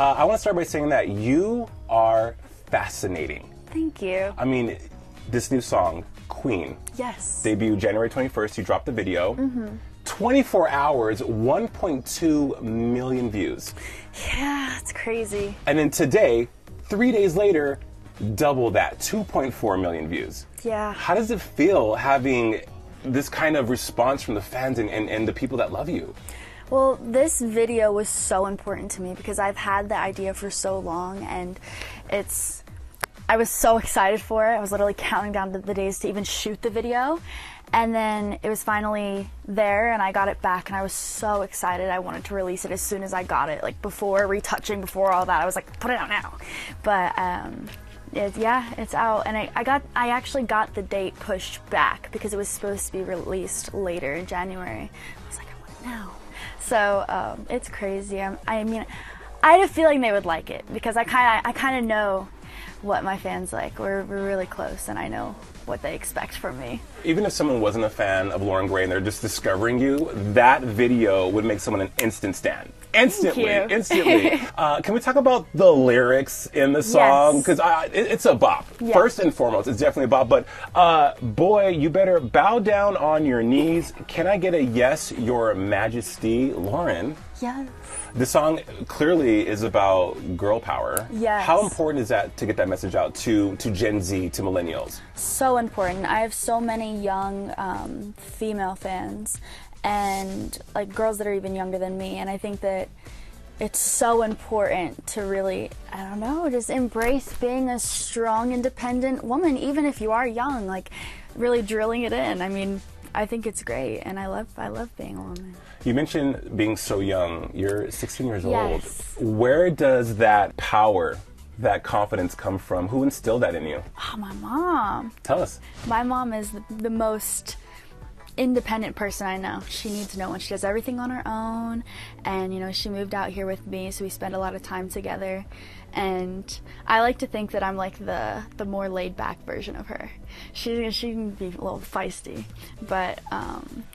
I want to start by saying that you are fascinating. Thank you. I mean, this new song, Queen. Yes. Debuted January 21st. You dropped the video. Mm-hmm. 24 hours, 1.2 million views. Yeah, it's crazy. And then today, 3 days later, double that, 2.4 million views. Yeah. How does it feel having this kind of response from the fans and the people that love you? Well, this video was so important to me because I've had the idea for so long, and I was so excited for it. I was literally counting down the days to even shoot the video. And then it was finally there, and I got it back, and I was so excited. I wanted to release it as soon as I got it, like before retouching, before all that. I was like, put it out now. But yeah, it's out. And I actually got the date pushed back because it was supposed to be released later in January. I was like, I want it now. So it's crazy. I mean, I had a feeling they would like it because I kind of know what my fans like. We're really close, and I know what they expect from me. Even if someone wasn't a fan of Loren Gray and they're just discovering you, that video would make someone an instant stan. Instantly. Instantly. Can we talk about the lyrics in the song? Because yes. It's a bop. Yes. First and foremost, it's definitely a bop. But boy, you better bow down on your knees. Can I get a yes, Your Majesty, Loren? Yes. The song clearly is about girl power. Yes. How important is that to get that message out to Gen Z, to millennials? So important. I have so many young female fans and like girls that are even younger than me, and I think that it's so important to really, I don't know, just embrace being a strong, independent woman, even if you are young, like really drilling it in. I mean, I think it's great, and I love being a woman. You mentioned being so young. You're 16 years yes. old. Where does that power, that confidence come from? Who instilled that in you? Oh, my mom. Tell us. My mom is the most independent person I know. She needs no one. She does everything on her own, and you know, she moved out here with me, so we spend a lot of time together, and I like to think that I'm like the more laid-back version of her. She can be a little feisty, but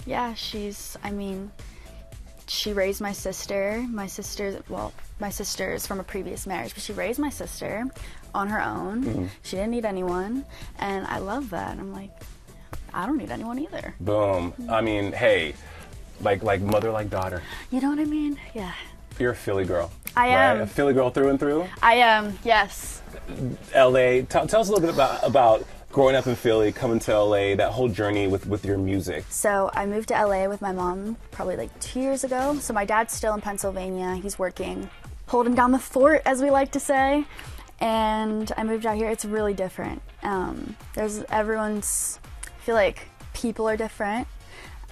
yeah, I mean, she raised my sister. My sister is from a previous marriage, but she raised my sister on her own. Mm-hmm. She didn't need anyone, and I love that. I'm like, I don't need anyone either. Boom. I mean, hey, like mother, like daughter. You know what I mean? Yeah. You're a Philly girl. I am. Right? A Philly girl through and through? I am, yes. LA, tell us a little bit about growing up in Philly, coming to LA, that whole journey with your music. So I moved to LA with my mom probably like 2 years ago. So my dad's still in Pennsylvania. He's working, holding down the fort, as we like to say. And I moved out here. It's really different. I feel like people are different,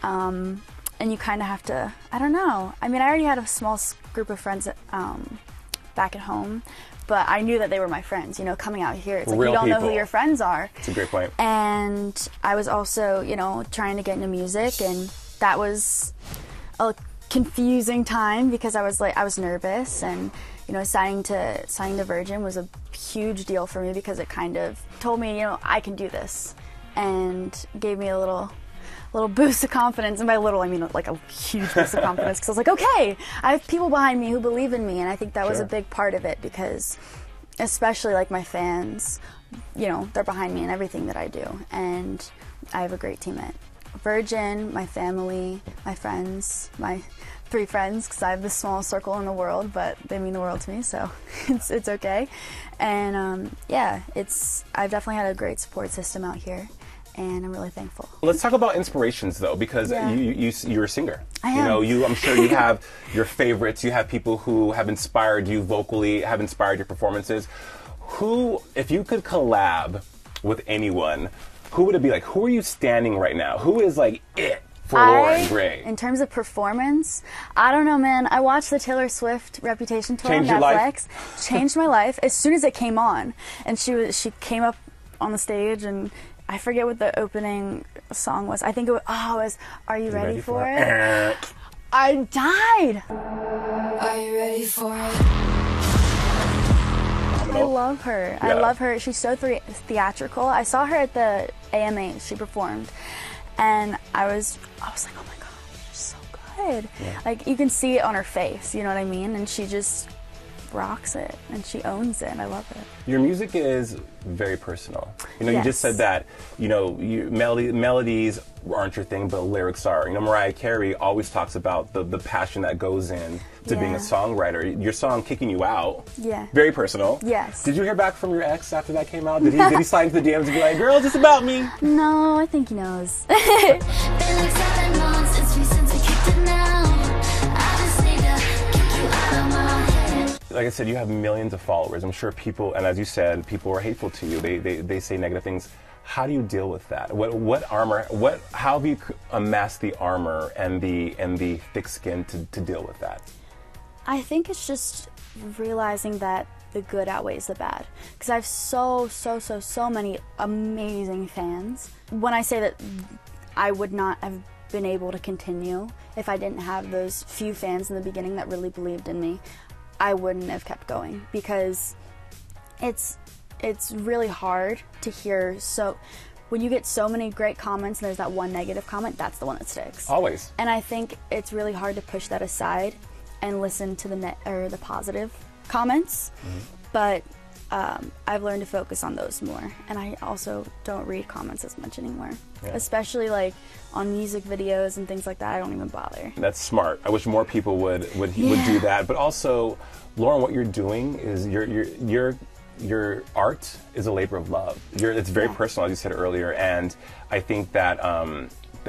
and you kind of have to, I don't know. I mean, I already had a small group of friends back at home, but I knew that they were my friends. You know, coming out here, it's like you don't know who your friends are. It's a great point. And I was also, you know, trying to get into music, and that was a confusing time because I was nervous, and you know, signing to Virgin was a huge deal for me because it kind of told me, you know, I can do this. And gave me a little boost of confidence. And by little, I mean like a huge boost of confidence. Because I was like, okay, I have people behind me who believe in me. And I think that was a big part of it because especially like my fans, you know, they're behind me in everything that I do. And I have a great team at Virgin, my family, my friends, my three friends, because I have the smallest circle in the world, but they mean the world to me, so it's okay. And yeah, I've definitely had a great support system out here, and I'm really thankful. Let's talk about inspirations, though, because you're a singer. I am. You know, I'm sure you have your favorites. You have people who have inspired you vocally, have inspired your performances. Who, if you could collab with anyone, who would it be? Like, who are you standing right now? Who is like it for Loren Gray? In terms of performance, I don't know, man. I watched the Taylor Swift Reputation tour on Netflix. Changed my life as soon as it came on, and she came up on the stage and. I forget what the opening song was. I think it was Are You Ready For It? I died. Are you ready for it? I love her. Yeah. I love her. She's so theatrical. I saw her at the AMA. She performed, and I was like, oh my gosh, she's so good. Yeah. Like you can see it on her face. You know what I mean? And she just rocks it and she owns it, and I love it. Your music is very personal. You know, yes. You just said that, you know, melodies aren't your thing, but lyrics are. You know, Mariah Carey always talks about the passion that goes in to being a songwriter. Your song, Kicking You Out, very personal. Yes. Did you hear back from your ex after that came out? Did he slide into the DMs and be like, girl, is this about me? No, I think he knows. Like I said, you have millions of followers. I'm sure people, and as you said, people are hateful to you. They say negative things. How do you deal with that? How have you amassed the armor and the thick skin to deal with that? I think it's just realizing that the good outweighs the bad. Because I have so many amazing fans. When I say that I would not have been able to continue if I didn't have those few fans in the beginning that really believed in me, I wouldn't have kept going, because it's really hard to hear. So when you get so many great comments and there's that one negative comment, that's the one that sticks. Always. And I think it's really hard to push that aside and listen to the positive comments. Mm-hmm. But I've learned to focus on those more. And I also don't read comments as much anymore, especially like on music videos and things like that. I don't even bother. That's smart. I wish more people would do that. But also, Loren, what you're doing is your art is a labor of love. It's very personal, as you said earlier. And I think that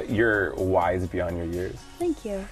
you're wise beyond your years. Thank you.